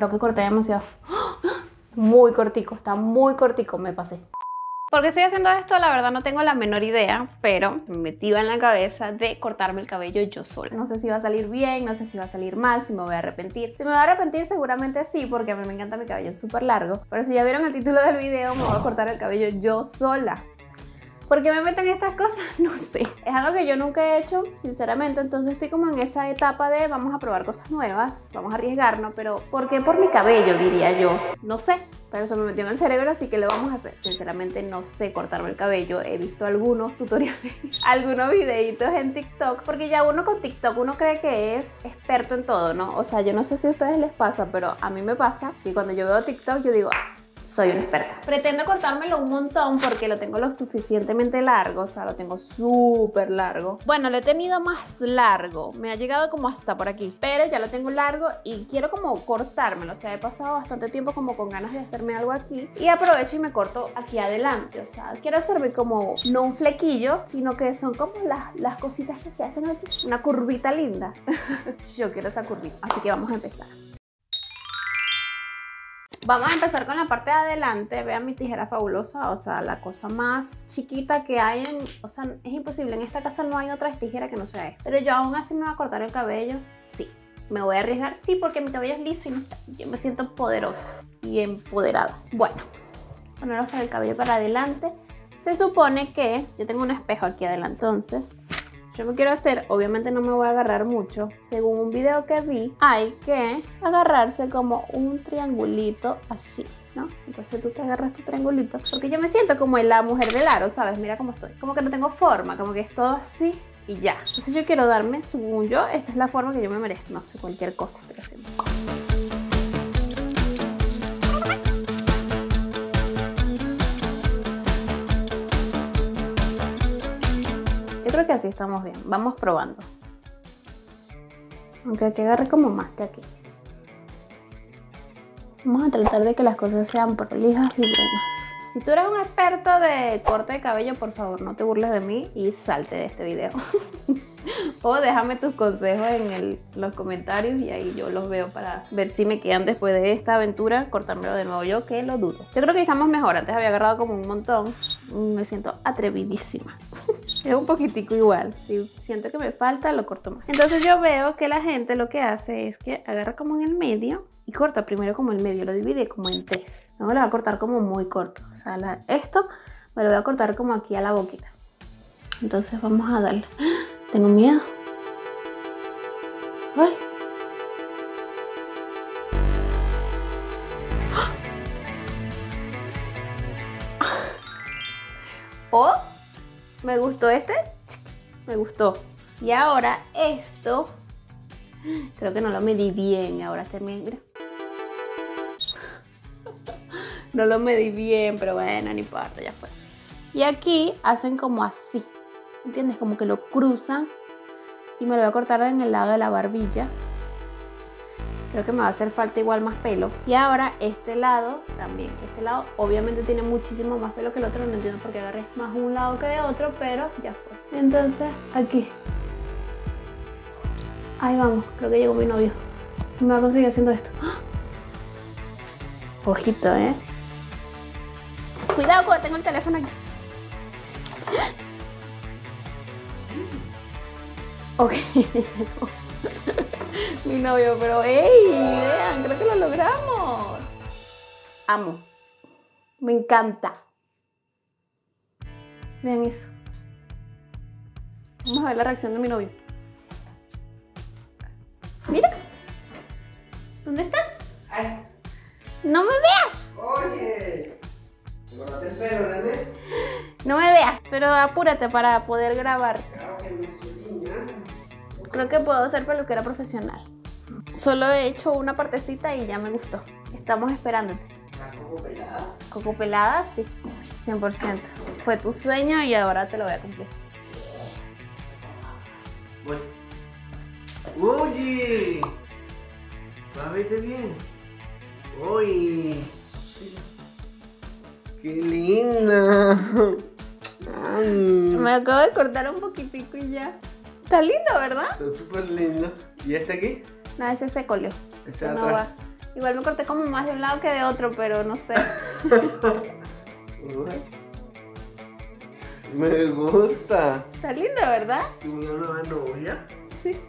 creo que corté demasiado. Muy cortico, está muy cortico, me pasé. ¿Por qué estoy haciendo esto? La verdad no tengo la menor idea, pero me metí en la cabeza de cortarme el cabello yo sola. No sé si va a salir bien, no sé si va a salir mal, si me voy a arrepentir. Si me voy a arrepentir seguramente sí, porque a mí me encanta mi cabello súper largo. Pero si ya vieron el título del video, me voy a cortar el cabello yo sola. ¿Por qué me meten estas cosas? No sé. Es algo que yo nunca he hecho, sinceramente. Entonces estoy como en esa etapa de vamos a probar cosas nuevas, vamos a arriesgarnos, pero ¿por qué por mi cabello, diría yo? No sé, pero se me metió en el cerebro, así que lo vamos a hacer. Sinceramente no sé cortarme el cabello. He visto algunos tutoriales, algunos videitos en TikTok, porque ya uno con TikTok uno cree que es experto en todo, ¿no? O sea, yo no sé si a ustedes les pasa, pero a mí me pasa que cuando yo veo TikTok yo digo... soy una experta. Pretendo cortármelo un montón porque lo tengo lo suficientemente largo, o sea, lo tengo súper largo. Bueno, lo he tenido más largo, me ha llegado como hasta por aquí, pero ya lo tengo largo y quiero como cortármelo, o sea, he pasado bastante tiempo como con ganas de hacerme algo aquí y aprovecho y me corto aquí adelante, o sea, quiero hacerme como, no un flequillo, sino que son como las cositas que se hacen aquí, una curvita linda. Yo quiero esa curvita, así que vamos a empezar. Vamos a empezar con la parte de adelante. Vean mi tijera fabulosa, o sea, la cosa más chiquita que hay en... O sea, es imposible, en esta casa no hay otra tijera que no sea esta. Pero yo aún así me voy a cortar el cabello, sí. Me voy a arriesgar, sí, porque mi cabello es liso y no sé, yo me siento poderosa y empoderada. Bueno, poneros el cabello para adelante. Se supone que yo tengo un espejo aquí adelante, entonces... yo me quiero hacer, obviamente no me voy a agarrar mucho. Según un video que vi, hay que agarrarse como un triangulito así, ¿no? Entonces tú te agarras tu triangulito, porque yo me siento como la mujer del aro, ¿sabes? Mira cómo estoy, como que no tengo forma, como que es todo así y ya. Entonces yo quiero darme, según yo, esta es la forma que yo me merezco. No sé, cualquier cosa estoy haciendo. Creo que así estamos bien, vamos probando. Aunque hay que agarrar como más que aquí. Vamos a tratar de que las cosas sean prolijas y buenas. Si tú eres un experto de corte de cabello, por favor no te burles de mí y salte de este video. O déjame tus consejos en los comentarios y ahí yo los veo para ver si me quedan después de esta aventura cortármelo de nuevo yo, que lo dudo. Yo creo que estamos mejor, antes había agarrado como un montón. Me siento atrevidísima. Es un poquitico igual, si siento que me falta lo corto más. Entonces yo veo que la gente lo que hace es que agarra como en el medio y corta primero como el medio, lo divide como en tres. No me lo va a cortar como muy corto, o sea, esto me lo voy a cortar como aquí a la boquita. Entonces vamos a darle. Tengo miedo. Ay. Oh, me gustó este. Me gustó. Y ahora esto. Creo que no lo medí bien. Ahora este, mira. No lo medí bien, pero bueno, ni importa, ya fue. Y aquí hacen como así. ¿Entiendes? Como que lo cruzan y me lo voy a cortar en el lado de la barbilla. Creo que me va a hacer falta igual más pelo. Y ahora este lado también. Este lado obviamente tiene muchísimo más pelo que el otro. No entiendo por qué agarré más un lado que de otro, pero ya fue. Entonces aquí. Ahí vamos. Creo que llegó mi novio. Me va a conseguir haciendo esto. ¡Oh! Ojito, ¿eh? Cuidado cuando tengo el teléfono aquí. Ok, mi novio, pero ¡ey! Vean, creo que lo logramos. Amo. Me encanta. Vean eso. Vamos a ver la reacción de mi novio. Mira. ¿Dónde estás? Ay. ¡No me veas! ¡Oye! ¿Te cortaste el pelo, René? No me veas, pero apúrate para poder grabar. Creo que puedo ser peluquera profesional. Solo he hecho una partecita y ya me gustó. Estamos esperándote. ¿La coco pelada? ¿Coco pelada? Sí, 100%. Fue tu sueño y ahora te lo voy a cumplir. Voy. ¡Uy! ¿Va a verte bien? ¡Uy! Sí. ¡Qué linda! Me acabo de cortar un poquitico y ya. Está lindo, ¿verdad? Está súper lindo. ¿Y este aquí? No, ese se colió. Ese de atrás. Igual me corté como más de un lado que de otro, pero no sé. Me gusta. Está lindo, ¿verdad? ¿Una nueva novia? Sí.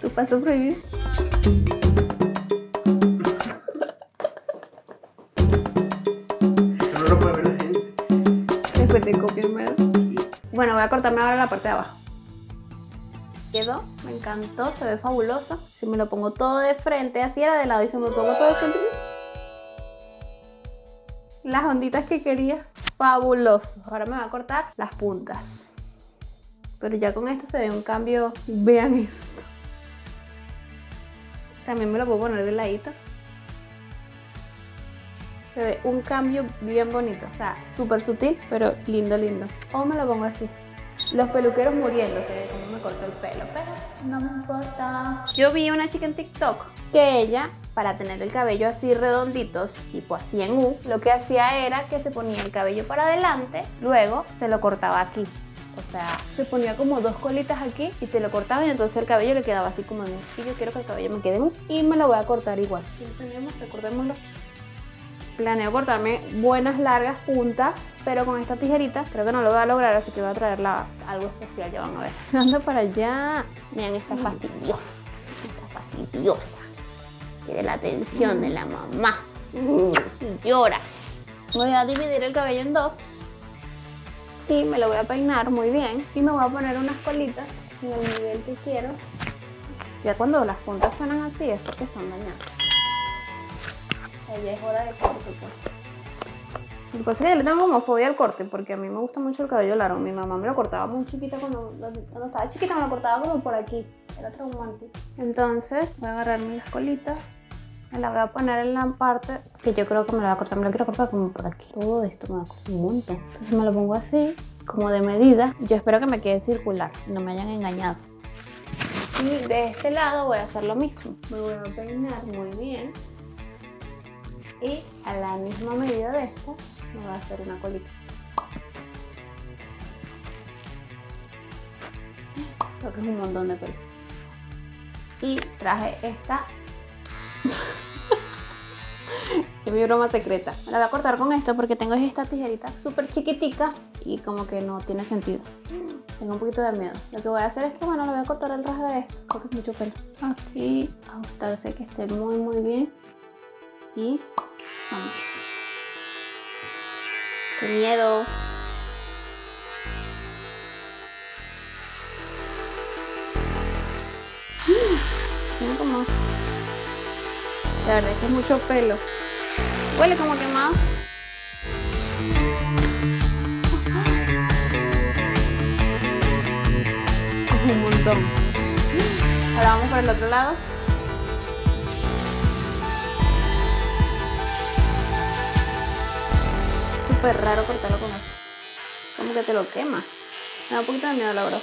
Tu paso prohibido. No lo puede ver la gente. Después te copian, ¿verdad? Sí. Bueno, voy a cortarme ahora la parte de abajo. Quedó, me encantó, se ve fabuloso. Si me lo pongo todo de frente, así era de lado, y si me lo pongo todo de frente, las onditas que quería. Fabuloso. Ahora me voy a cortar las puntas. Pero ya con esto se ve un cambio. Vean esto. También me lo puedo poner de ladito. Se ve un cambio bien bonito. O sea, súper sutil, pero lindo, lindo. O me lo pongo así. Los peluqueros muriéndose de cómo me corto el pelo, pero no me importa. Yo vi una chica en TikTok que ella, para tener el cabello así redonditos, tipo así en U, lo que hacía era que se ponía el cabello para adelante, luego se lo cortaba aquí. O sea, se ponía como dos colitas aquí y se lo cortaba y entonces el cabello le quedaba así como en U. Y yo quiero que el cabello me quede en U y me lo voy a cortar igual. ¿Qué tenemos? Recordémoslo. Planeo cortarme buenas largas puntas, pero con esta tijerita creo que no lo voy a lograr, así que voy a traer algo especial, ya van a ver. Ando para allá. Miren, está fastidiosa. Está fastidiosa. Quiere la atención de la mamá. Llora. Voy a dividir el cabello en dos. Y me lo voy a peinar muy bien. Y me voy a poner unas colitas en el nivel que quiero. Ya cuando las puntas suenan así es porque están dañadas. Ya es hora de corte. Lo que pasa es que le tengo como fobia al corte, porque a mí me gusta mucho el cabello largo. Mi mamá me lo cortaba muy chiquita cuando estaba chiquita, me lo cortaba como por aquí. Era traumante. Entonces voy a agarrarme las colitas. Me la voy a poner en la parte que yo creo que me la voy a cortar. Me la quiero cortar como por aquí. Todo esto me va a cortar un montón. Entonces me lo pongo así, como de medida. Yo espero que me quede circular, no me hayan engañado. Y de este lado voy a hacer lo mismo. Me voy a peinar muy bien. Y a la misma medida de esto, me voy a hacer una colita. Creo que es un montón de pelo. Y traje esta. Es mi broma secreta. Me la voy a cortar con esto porque tengo esta tijerita súper chiquitica y como que no tiene sentido. Tengo un poquito de miedo. Lo que voy a hacer es que, bueno, le voy a cortar el ras de esto porque es mucho pelo. Aquí, ajustarse que esté muy, muy bien. Y vamos. ¡Qué miedo! Mira cómo. La verdad es que es mucho pelo. Huele como quemado. Es un montón. Ahora vamos para el otro lado. Súper raro cortarlo con esto. Como que te lo quema. Me da un poquito de miedo, la verdad.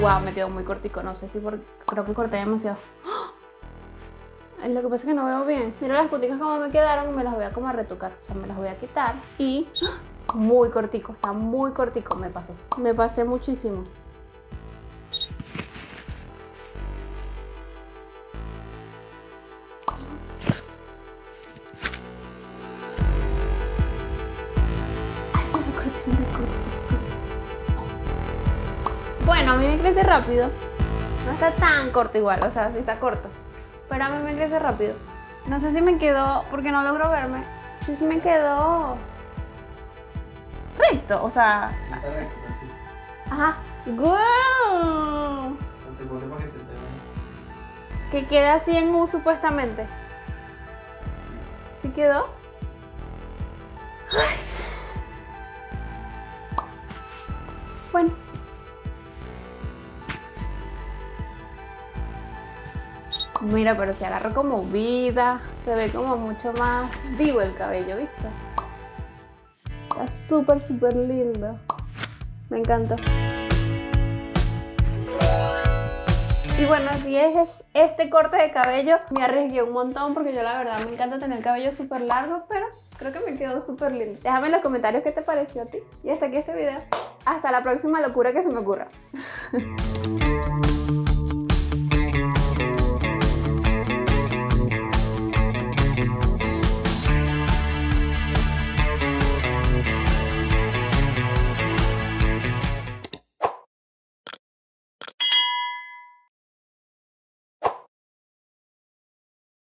Wow, me quedó muy cortico. No sé si creo que corté demasiado. ¡Oh! Lo que pasa es que no veo bien. Mira las punticas como me quedaron. Me las voy a como a retocar. O sea, me las voy a quitar. Y ¡oh! Muy cortico. Está muy cortico. Me pasé. Me pasé muchísimo. Bueno, a mí me crece rápido. No está tan corto igual, o sea, sí está corto. Pero a mí me crece rápido. No sé si me quedó, porque no logro verme. Sí, sí me quedó recto, o sea. Está recto, sí. Ajá. ¡Guau! Que quede así en U supuestamente. ¿Sí quedó? ¡Ay! Bueno. Mira, pero se agarra como vida. Se ve como mucho más vivo el cabello, ¿viste? Está súper, súper lindo. Me encantó. Y bueno, así es este corte de cabello. Me arriesgué un montón porque yo la verdad me encanta tener el cabello súper largo, pero creo que me quedó súper lindo. Déjame en los comentarios qué te pareció a ti. Y hasta aquí este video. hasta la próxima locura que se me ocurra.